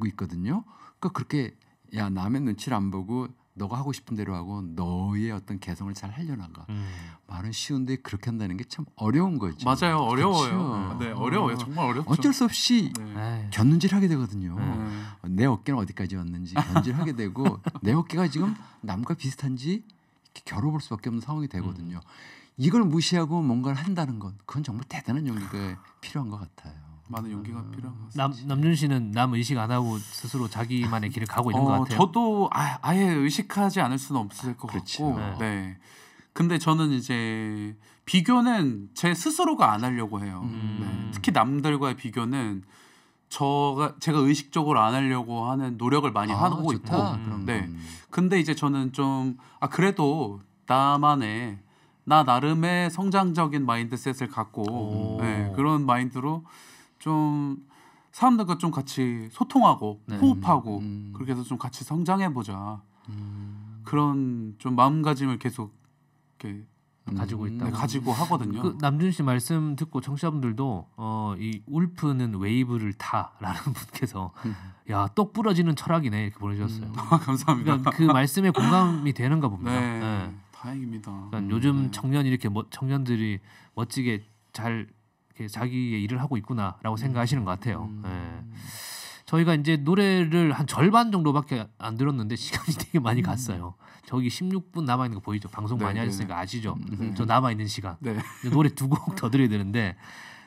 있거든요. 그러니까 그렇게 야 남의 눈치를 안 보고 너가 하고 싶은 대로 하고 너의 어떤 개성을 잘 하려나가. 음. 말은 쉬운데 그렇게 한다는 게 참 어려운 거죠. 맞아요. 어려워요. 그렇죠? 네, 어려워요. 정말 어렵죠. 어쩔 수 없이 네. 견눈질하게 되거든요. 네. 내 어깨는 어디까지 왔는지 견질하게 되고 내 어깨가 지금 남과 비슷한지 겨뤄볼 수밖에 없는 상황이 되거든요. 음. 이걸 무시하고 뭔가를 한다는 건 그건 정말 대단한 용기가 필요한 것 같아요. 많은 용기가 음, 필요한 것 같습니다. 남준 씨는 남 의식 안 하고 스스로 자기만의 길을 가고 있는 어, 것 같아요. 저도 아, 아예 의식하지 않을 수는 없을 것 그렇죠. 같고 네. 네. 근데 저는 이제 비교는 제 스스로가 안 하려고 해요. 음. 네. 특히 남들과의 비교는 저가 제가 의식적으로 안 하려고 하는 노력을 많이 아, 하고 좋다. 있고 음. 네. 근데 이제 저는 좀 아, 그래도 나만의 나 나름의 성장적인 마인드셋을 갖고 네, 그런 마인드로 좀 사람들과 좀 같이 소통하고 네. 호흡하고 음. 그렇게 해서 좀 같이 성장해보자 음. 그런 좀 마음가짐을 계속 이렇게 음. 가지고 있다 네, 가지고 하거든요. 그 남준 씨 말씀 듣고 청취자분들도 어, 이 울프는 웨이브를 타라는 분께서 음. 야, 똑 부러지는 철학이네 이렇게 보내주셨어요. 음. 감사합니다. 그러니까 그 말씀에 공감이 되는가 봅니다. 네. 네. 다행입니다. 그러니까 음, 요즘 네. 청년 이렇게 멋, 청년들이 멋지게 잘 이렇게 자기의 일을 하고 있구나라고 생각하시는 것 같아요. 음. 네. 저희가 이제 노래를 한 절반 정도밖에 안 들었는데 시간이 되게 많이 갔어요. 음. 저기 십육 분 남아 있는 거 보이죠? 방송 네, 많이 하셨으니까 네. 아시죠? 네. 저 남아 있는 시간. 네. 노래 두 곡 더 드려야 되는데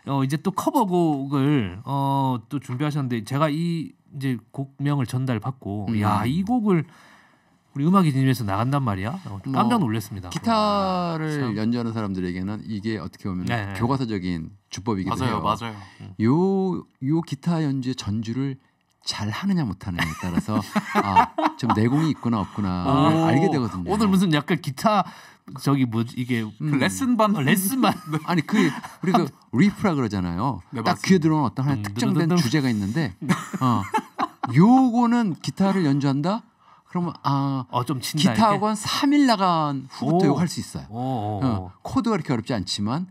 어, 이제 또 커버곡을 어, 또 준비하셨는데 제가 이 이제 곡명을 전달받고 음. 야, 이 곡을 우리 음악에 진심에서 나간단 말이야. 깜짝 놀랐습니다. 뭐, 기타를 아, 연주하는 사람들에게는 이게 어떻게 보면 네, 교과서적인 주법이기도 맞아요, 해요. 맞아요, 맞아요. 요, 요 기타 연주의 전주를 잘 하느냐 못하느냐에 따라서 아, 좀 내공이 있구나 없구나 알게 되거든요. 오늘 무슨 약간 기타 저기 뭐 이게 음, 그 레슨반 레슨반 아니 그 우리 그 리프라 그러잖아요. 네, 딱 귀에 들어오는 어떤 하나의 음, 특정된 주제가 있는데 어, 요거는 기타를 연주한다. 그러면 아, 어, 좀 친다, 기타 학원 삼 일 나간 후부터 요거 할 수 있어요. 어, 코드가 그렇게 어렵지 않지만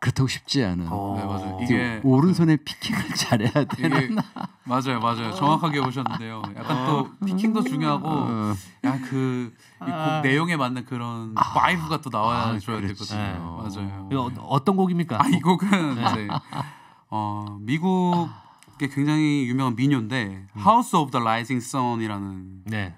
그렇다고 쉽지 않은. 오, 네, 맞아요. 이게 오른손에 피킹을 잘해야 되는. 맞아요, 맞아요. 정확하게 보셨는데요. 약간 어, 또 피킹도 중요하고, 어, 약간 그 이 곡 내용에 맞는 그런 아, 바이브가 또 나와야 아, 줘야 그렇지. 되거든요. 네. 맞아요. 이거 어, 어떤 곡입니까? 아, 이 곡은 네, 어, 미국의 굉장히 유명한 민요인데 음, House of the Rising Sun이라는. 네.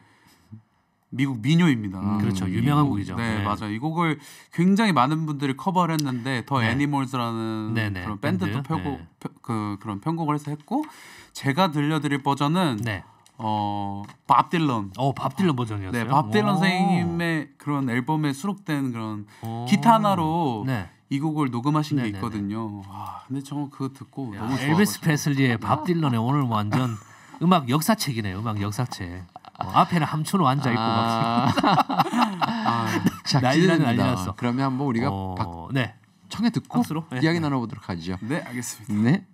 미국 민요입니다. 음, 그렇죠. 유명한 미국, 곡이죠. 네, 네, 맞아요. 이 곡을 굉장히 많은 분들이 커버를 했는데 더 애니멀스라는 네, 네, 그런 밴드도 펴고 네, 그 그런 편곡을 해서 했고, 제가 들려드릴 버전은 네, 어, 밥 딜런. 어, 밥 딜런 버전이었어요. 네, 밥 딜런 선생님의 그런 앨범에 수록된 그런 기타 하나로 네, 이 곡을 녹음하신 네, 게 있거든요. 네, 네. 와, 근데 저 그거 듣고 야, 너무 좋아요. 엘비스 프레슬리의 밥 딜런의 오늘 완전 음악 역사책이네요. 음악 역사책. 어, 앞에는 함춘호 앉아 있고 아, 막 난리났어. 아, 그러면 한번 우리가 어, 박, 네, 청해 듣고 박수로? 이야기 네, 나눠보도록 하죠. 네, 알겠습니다. 네.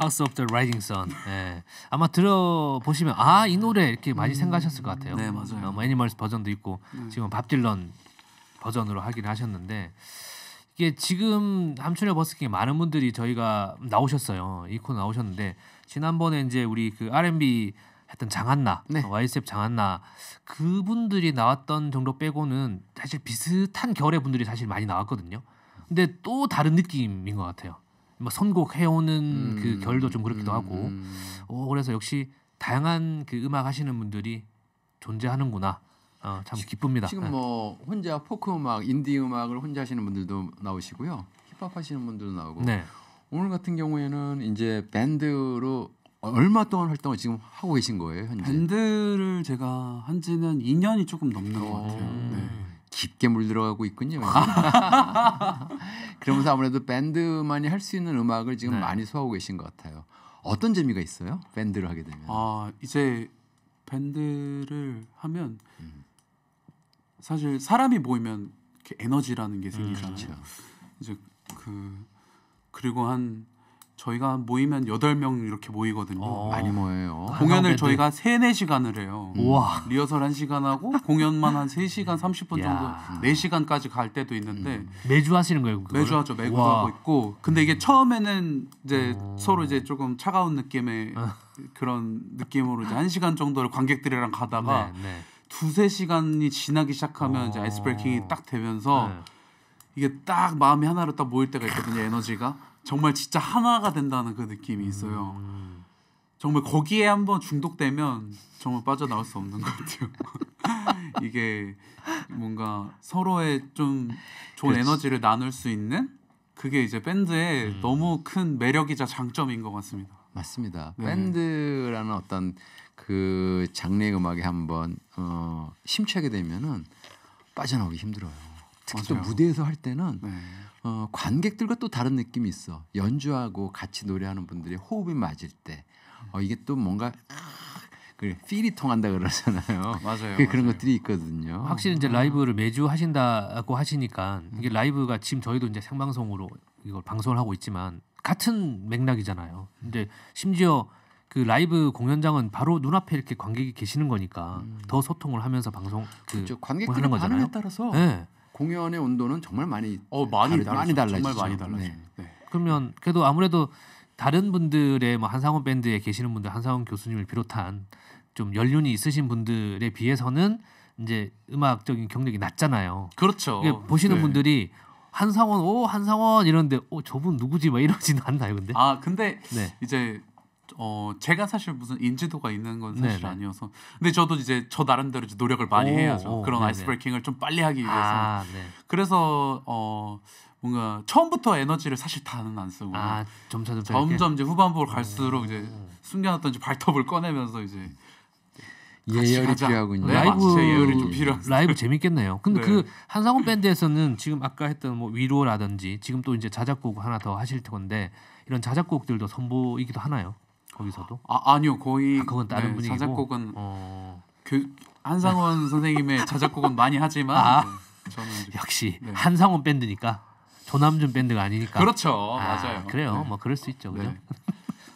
House of the Rising Sun. 네. 아마 들어보시면 아, 이 노래 이렇게 많이 음, 생각하셨을 것 같아요. 네, 맞아요. 뭐 애니멀스 버전도 있고 음, 지금 밥 딜런 버전으로 하긴 하셨는데, 이게 지금 함춘호 버스킹에 많은 분들이 저희가 나오셨어요. 이 코너 나오셨는데 지난번에 이제 우리 그 알앤비 했던 장한나, 네, 와이셉 장한나 그분들이 나왔던 정도 빼고는 사실 비슷한 결의 분들이 사실 많이 나왔거든요. 근데 또 다른 느낌인 것 같아요. 뭐 선곡해오는 음, 그 결도 좀 그렇기도 음, 하고. 오, 그래서 역시 다양한 그 음악 하시는 분들이 존재하는구나. 어, 참 기쁩니다. 지금 네, 뭐 혼자 포크 음악, 인디 음악을 혼자 하시는 분들도 나오시고요, 힙합 하시는 분들도 나오고 네, 오늘 같은 경우에는 이제 밴드로 얼마 동안 활동을 지금 하고 계신 거예요, 현재? 밴드를 제가 한 지는 이 년이 조금 넘는 것 같아요. 네. 깊게 물들어가고 있군요. 그러면서 아무래도 밴드만이 할 수 있는 음악을 지금 네. 많이 소화하고 계신 것 같아요. 어떤 재미가 있어요? 밴드를 하게 되면? 아, 이제 밴드를 하면 음. 사실 사람이 모이면 이렇게 에너지라는 게 생기잖아요. 음, 그렇죠. 이제 그 그리고 한 저희가 모이면 여덟 명 이렇게 모이거든요. 어, 많이 모여요. 공연을 저희가 세, 네 시간을 해요. 우와. 리허설 한 시간 하고 공연만 한 세 시간 삼십 분 야. 정도 네 시간까지 갈 때도 있는데 음. 매주 하시는 거예요? 그걸? 매주 하죠. 매주 우와. 하고 있고 근데 이게 처음에는 이제 오. 서로 이제 조금 차가운 느낌의 아. 그런 느낌으로 이제 한 시간 정도를 관객들이랑 가다가 네, 네. 두세 시간이 지나기 시작하면 오. 이제 아이스 브레이킹이 딱 되면서 네. 이게 딱 마음이 하나로 딱 모일 때가 있거든요. 에너지가 정말 진짜 하나가 된다는 그 느낌이 있어요. 음. 정말 거기에 한번 중독되면 정말 빠져나올 수 없는 것 같아요. 이게 뭔가 서로의 좀 좋은 그렇지. 에너지를 나눌 수 있는 그게 이제 밴드의 음. 너무 큰 매력이자 장점인 것 같습니다. 맞습니다. 네. 밴드라는 어떤 그 장르의 음악에 한번 어, 심취하게 되면은 빠져나오기 힘들어요. 특히 맞아요. 또 무대에서 할 때는 네. 어, 관객들과 또 다른 느낌이 있어. 연주하고 같이 노래하는 분들이 호흡이 맞을 때 어, 이게 또 뭔가 그 필이 통한다 그러잖아요. 맞아요. 그런 맞아요. 것들이 있거든요. 확실히 이제 라이브를 매주 하신다고 하시니까 이게 라이브가 지금 저희도 이제 생방송으로 이걸 방송을 하고 있지만 같은 맥락이잖아요. 근데 심지어 그 라이브 공연장은 바로 눈앞에 이렇게 관객이 계시는 거니까 음. 더 소통을 하면서 방송 그 그렇죠. 관객들의 반응에 따라서 네. 공연의 온도는 정말 많이 어 많이 다르, 많이 달라지죠. 정말 많이 달라지죠. 네. 네. 그러면 그래도 아무래도 다른 분들의 뭐 한상원 밴드에 계시는 분들, 한상원 교수님을 비롯한 좀 연륜이 있으신 분들에 비해서는 이제 음악적인 경력이 낮잖아요. 그렇죠. 보시는 네. 분들이 한상원 오 한상원 이런데 오 저분 누구지 막 이러지는 않나요, 근데? 아 근데 네. 이제. 어 제가 사실 무슨 인지도가 있는 건 사실 네네. 아니어서 근데 저도 이제 저 나름대로 이제 노력을 많이 오, 해야죠. 오, 그런 네네. 아이스 브레이킹을 좀 빨리 하기 위해서 아, 네. 그래서 어 뭔가 처음부터 에너지를 사실 다는 안 쓰고 아, 점차, 점차 점점 이제 후반부로 갈수록 오. 이제 숨겨놨던 이제 발톱을 꺼내면서 이제 예열이 필요하군요. 네, 라이브 예열이 좀 필요한. 라이브 재밌겠네요. 근데 네. 그 한상원 밴드에서는 지금 아까 했던 뭐 위로라든지 지금 또 이제 자작곡 하나 더 하실 건데 이런 자작곡들도 선보이기도 하나요? 거기서도? 아 아니요 거의 아, 그건 다른 네, 분이고 자작곡은 어... 교, 한상원 선생님의 자작곡은 많이 하지만 아, 네, 저는 역시 네. 한상원 밴드니까 조남준 밴드가 아니니까 그렇죠 아, 맞아요 그래요 네. 뭐 그럴 수 있죠 그죠? 네.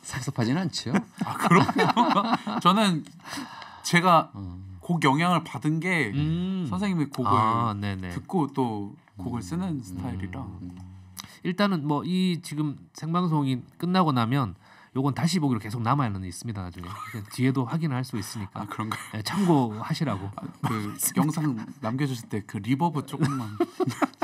섭섭하진 않죠. 아 그럼요. 저는 제가 음. 곡 영향을 받은 게 음. 선생님의 곡을 아, 듣고 또 곡을 음. 쓰는 음. 스타일이라 음. 일단은 뭐 이 지금 생방송이 끝나고 나면 요건 다시 보기로 계속 남아있는 있습니다. 나중에 뒤에도 확인할 수 있으니까. 아 그런가요? 네, 참고하시라고. 아, 그 영상 남겨주실 때 그 리버브 조금만.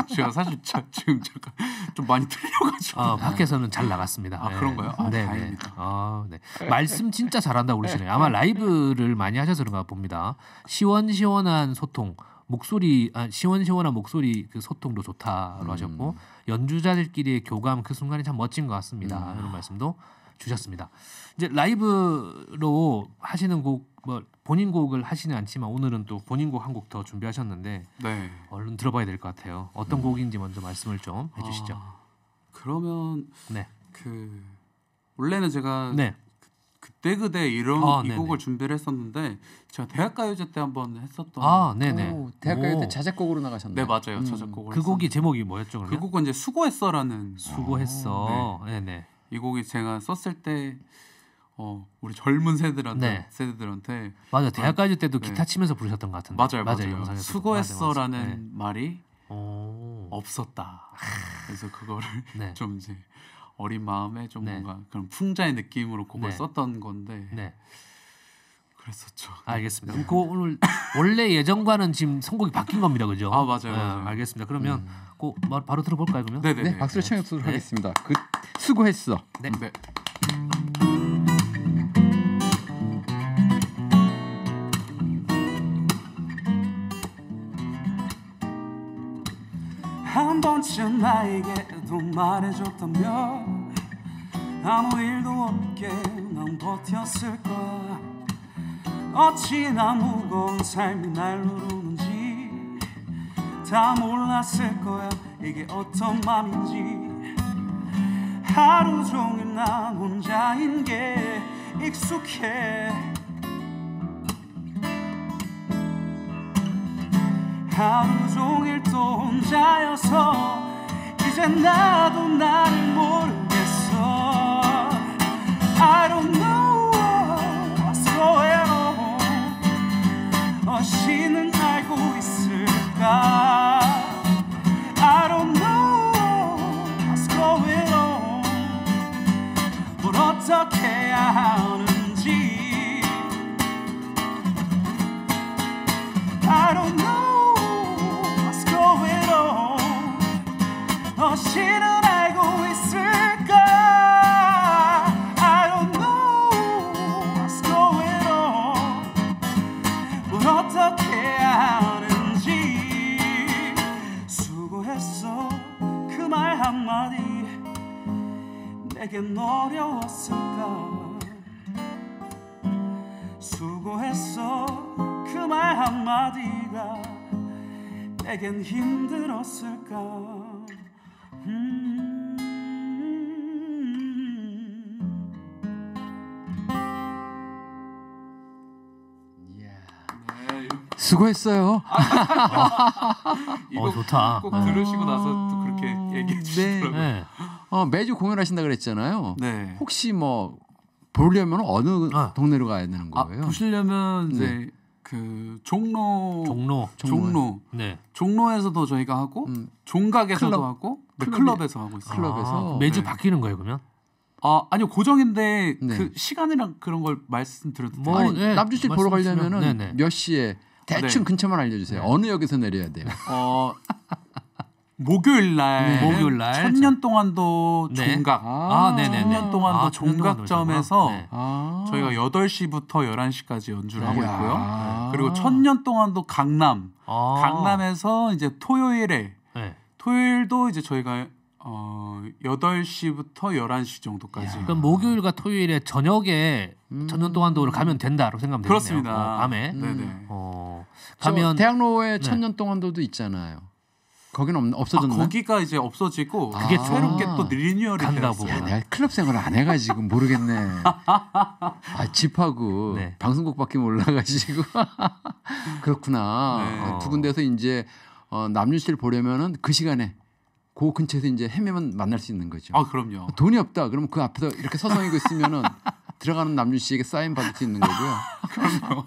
제가 사실 자, 지금 잠깐 좀 많이 틀려가지고. 아 밖에서는 잘 나갔습니다. 아 네. 그런가요? 아, 네, 다행입니다. 네. 아, 네. 말씀 진짜 잘한다고 그러시네요. 아마 라이브를 많이 하셔서 그런가 봅니다. 시원시원한 소통. 목소리 아, 시원시원한 목소리 그 소통도 좋다로 음. 하셨고 연주자들끼리의 교감 그 순간이 참 멋진 것 같습니다. 음. 이런 말씀도. 주셨습니다. 이제 라이브로 하시는 곡, 뭐 본인 곡을 하시는 않지만 오늘은 또 본인 곡 한 곡 더 준비하셨는데 네. 얼른 들어봐야 될 것 같아요. 어떤 음. 곡인지 먼저 말씀을 좀 해주시죠. 아, 그러면 네. 그 원래는 제가 네. 그, 그때 그때 이런 아, 이 네네. 곡을 준비를 했었는데 제가 대학가요제 때 한번 했었던 아 네네 오, 대학가요제 때 자작곡으로 나가셨나요? 네 맞아요. 음. 자작곡으로 그 곡이 했었는데. 제목이 뭐였죠? 그러면? 그 곡은 이제 수고했어라는 수고했어 오, 네. 네네. 이 곡이 제가 썼을 때 어, 우리 젊은 세대들한테 네. 세대들한테 맞아 대학가요제 때도 네. 기타 치면서 부르셨던 것 같은데 맞아요 맞아요, 맞아요. 수고했어라는 맞아, 맞아. 네. 말이 오. 없었다 그래서 그거를 네. 좀 이제 어린 마음에 좀 네. 뭔가 그런 풍자의 느낌으로 곡을 네. 썼던 건데 네. 그랬었죠. 알겠습니다. 네. 그럼 오늘 원래 예정과는 지금 선곡이 바뀐 겁니다, 그죠? 아 맞아요. 맞아요. 네, 알겠습니다. 그러면 음. 고 바로 들어볼까요, 그러면? 네네. 네, 박수를 청해보도록 네. 하겠습니다. 그 수고했어. 네. 네. 한 번쯤 나에게도 말해줬다며 아무 일도 없게 넌 버텼을 거야. 어찌나 무거운 삶이 날 누르는지 다 몰랐을 거야. 이게 어떤 맘인지. 하루 종일 난 혼자인 게 익숙해. 하루 종일 또 혼자여서 이제 나도 나를 모르겠어. I don't know what's going on. 어시는 알고 있을까. I don't know what's going on. 뭘 어떻게 해야 하는지. I don't know what's going on. 너시는 알고 있을까. I don't know what's going on. 뭘 어떻게 해야 하는지. 수고했어 그 말 한마디 내겐 어려웠을까. 수고했어 그 말 한마디가 내겐 힘들었을까. 수고했어요. 이거 어, 좋다. 꼭 들으시고 나서 또 그렇게 얘기해 주시더라고요. 네. 네. 어, 매주 공연하신다 그랬잖아요. 네. 혹시 뭐 보려면 어느 아. 동네로 가야 되는 거예요? 아, 보시려면 이제 네. 그 종로 종로 종로 네. 종로에서도 저희가 하고 음. 종각에서도 클럽. 하고 네, 클럽에서 하고 있어요. 클럽에서 아, 매주 네. 바뀌는 거예요, 그러면? 아 아니요 고정인데 네. 그 시간이랑 그런 걸 말씀드려도 뭐, 아니 네, 남준 씨 보러 가려면은 네, 네. 몇 시에 대충 네. 근처만 알려주세요. 네. 어느 역에서 내려야 돼요? 어 목요일 날 네. 목요일 날 천년 동안도 네. 종각 아, 아 네네네 천년 동안도 아, 종각점에서 네. 아 저희가 여덟 시부터 열한 시까지 연주를 네. 하고 있고요. 아 그리고 천년 동안도 강남 아 강남에서 이제 토요일에 네. 토요일도 이제 저희가 어 여덟 시부터 열한 시 정도까지. 그러니까 목요일과 토요일에 저녁에 음. 천년 동안도를 가면 된다라고 생각하면 되겠네요. 그렇습니다. 어, 밤에. 음. 네네. 어, 가면 대학로에 네. 천년 동안도도 있잖아요. 거기는 없어졌나? 아, 거기가 이제 없어지고 그게 아 새롭게 또 리뉴얼이 됐어요. 야, 내가 클럽 생활을 안 해가지고 모르겠네. 아, 집하고 네. 방송국밖에 몰라가지고. 그렇구나. 네. 두 군데서 이제 어, 남준 씨를 보려면은 그 시간에. 그 근처에서 이제 헤매면 만날 수 있는 거죠. 아 그럼요. 돈이 없다. 그러면 그 앞에서 이렇게 서성이고 있으면은 들어가는 남준 씨에게 사인 받을 수 있는 거고요. 그럼요.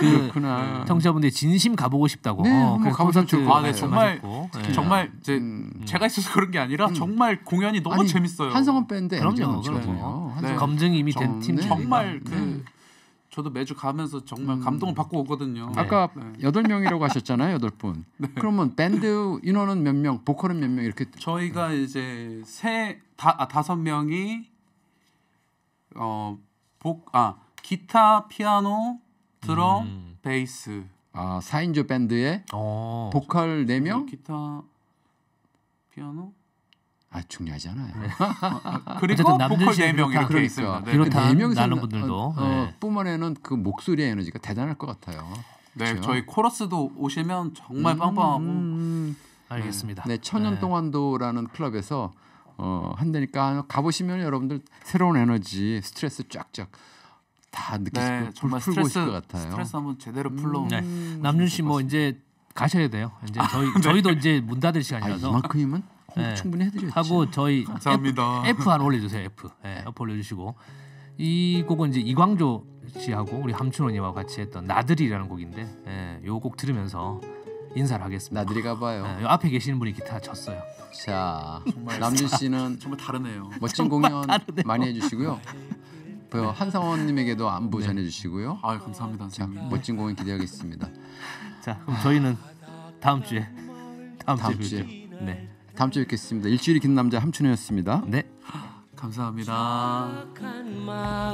그, 그렇구나. 네. 청취자분들이 진심 가보고 싶다고. 네, 어, 뭐 가보자 좋고. 아, 네, 정말 네. 정말 이제 음, 제가 있어서 그런 게 아니라 음. 정말 공연이 너무 아니, 재밌어요. 한상원 밴드 그럼요, 그럼요. 네. 검증이 이미 된 팀. 네. 정말 그. 네. 저도 매주 가면서 정말 음. 감동을 받고 오거든요. 네. 아까 여덟 네. 명이라고 하셨잖아요, 여덟 분. 네. 그러면 밴드 인원은 몇 명, 보컬은 몇 명 이렇게? 저희가 네. 이제 세 다 아, 다섯 명이 어 복 아 기타, 피아노, 드럼, 음. 베이스. 아 사인조 밴드에 오. 보컬 네 명, 기타, 피아노. 아 중요하잖아요. 네. 아, 그리고 보컬 네 명 이렇게 있습니다. 그렇다. 네 명이서 나는 분들도 뿐만에는 어, 어, 네. 그 목소리의 에너지가 대단할 것 같아요. 네, 그렇죠? 저희 코러스도 오시면 정말 음, 빵빵하고. 음, 알겠습니다. 네, 네 천년 동안도라는 클럽에서 어, 한다니까 가보시면 여러분들 새로운 에너지, 스트레스 쫙쫙. 다 느끼실 네, 정말 스트레스 것 같아요. 스트레스 한번 제대로 풀러. 음, 네. 남준 씨 뭐 이제 가셔야 돼요. 이제 아, 저희 네. 저희도 이제 문 닫을 시간이라서. 아, 이만큼이면? 네. 충분히 해드렸죠. 하고 저희 감사합니다. F, F 하나 올려주세요. F, 네, F 올려주시고 이 곡은 이제 이광조 씨하고 우리 함춘호님하고 같이 했던 나들이라는 곡인데 네, 요 곡 들으면서 인사를 하겠습니다. 나들이 가봐요. 네, 요 앞에 계시는 분이 기타 쳤어요. 자, 정말 남준 씨는 정말 다르네요. 멋진 정말 공연 다르네요. 많이 해주시고요. 네. 한상원님에게도 안부 네. 전해주시고요. 아, 감사합니다. 자, 멋진 공연 기대하겠습니다. 자, 그럼 저희는 다음 주에 다음, 다음 주에, 주에 네. 다음 주에 뵙겠습니다. 일주일이 긴 남자 함춘호였습니다. 네. 감사합니다.